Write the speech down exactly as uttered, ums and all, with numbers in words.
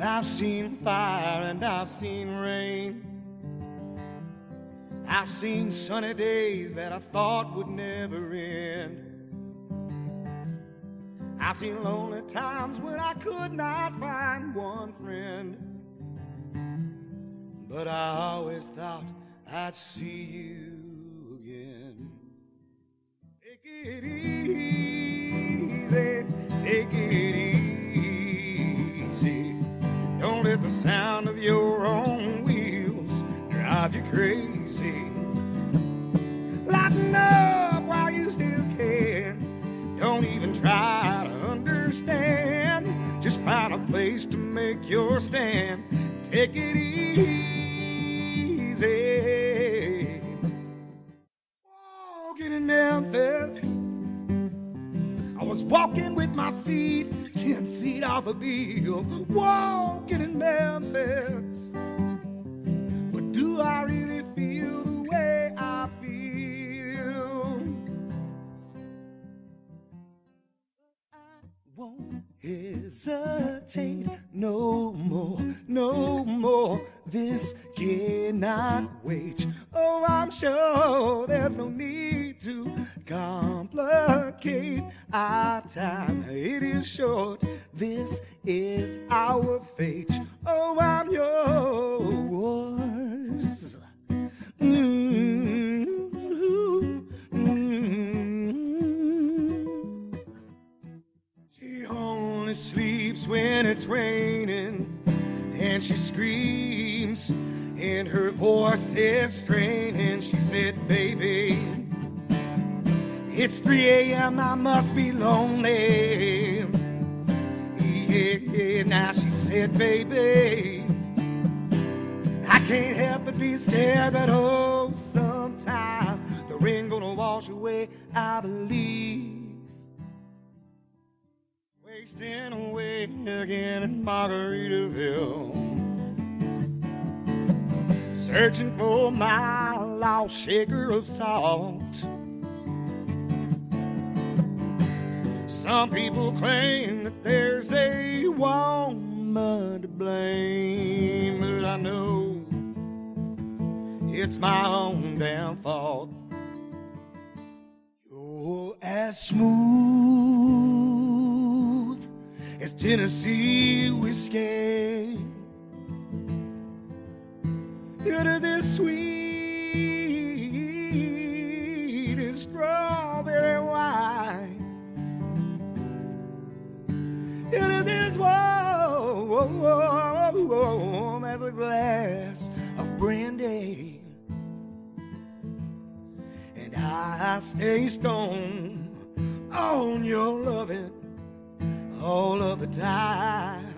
I've seen fire and I've seen rain. I've seen sunny days that I thought would never end. I've seen lonely times when I could not find one friend. But I always thought I'd see you again. Take it easy, take it easy. Don't let the sound of your own wheels drive you crazy. Lighten up while you still can. Don't even try to understand. Just find a place to make your stand. Take it easy. Memphis, I was walking with my feet ten feet off a bill, walking in Memphis. But do I really feel the way I feel? I won't hesitate no more, no more. This cannot wait. Oh, I'm sure there's no need to complicate our time. It is short. This is our fate. Oh, I'm yours. Mm-hmm. Mm-hmm. She only sleeps when it's raining, and she screams, and her voice is straining. She said, baby, it's three A M I must be lonely. Yeah, yeah. Now she said, baby, I can't help but be scared that, oh, sometime the rain gonna wash away, I believe. Wasting away again in Margaritaville, searching for my lost shaker of salt. Some people claim that there's a woman to blame, but I know it's my own damn fault. You're as smooth as Tennessee whiskey. You're this sweet as strawberry wine. Into this warm as a glass of brandy, and I stay stoned on your loving all of the time.